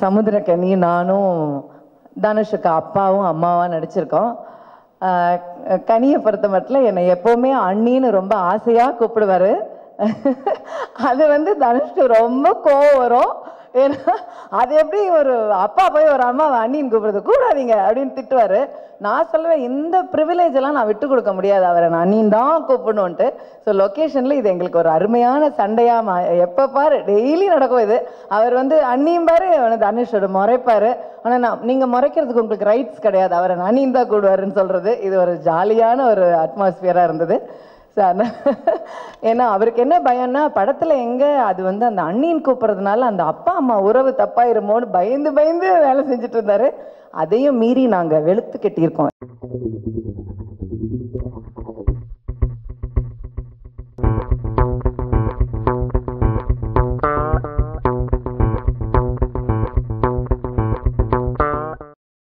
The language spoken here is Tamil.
समुद्रकनी नानू धनुष अम्मावा नडिच्चिरुक्कोम कनिया परतमट्टला अन्नीनु रोम्ब आसैया कूपिडुवारु அது வந்து தனுஷ்க்கு ரொம்ப கோவம் வரும் ஏன்னா அது எப்படி ஒரு அப்பா போய் ஒரு அம்மா அண்ணின்னு கூப்பிடுறது கூடாதீங்க அப்படின்னு திட்டுவாரு நான் சொல்லுவேன் இந்த பிரிவிலேஜ் எல்லாம் நான் விட்டு கொடுக்க முடியாது அவரை நான் அண்ணின்னு தான் கூப்பிடணும்னு ஸோ லொக்கேஷனில் இது எங்களுக்கு ஒரு அருமையான சண்டையாக எப்போ பாரு டெய்லி நடக்கும் இது அவர் வந்து அண்ணியும் பாரு அவனை தனுஷோட முறைப்பார் ஆனால் நான் நீங்கள் முறைக்கிறதுக்கு உங்களுக்கு ரைட்ஸ் கிடையாது அவரை நான் அண்ணின்னு தான் கூப்பிடுவாருன்னு சொல்கிறது இது ஒரு ஜாலியான ஒரு அட்மாஸ்பியராக இருந்தது ஏன்னா அவருக்கு என்ன பயம்னா படத்துல எங்க அது வந்து அந்த அண்ணின் கூப்பிடுறதுனால அந்த அப்பா அம்மா உறவு தப்பாயிருமோன்னு பயந்து பயந்து வேலை செஞ்சுட்டு இருந்தாரு அதையும் மீறி நாங்க வெளுத்து கட்டியிருக்கோம்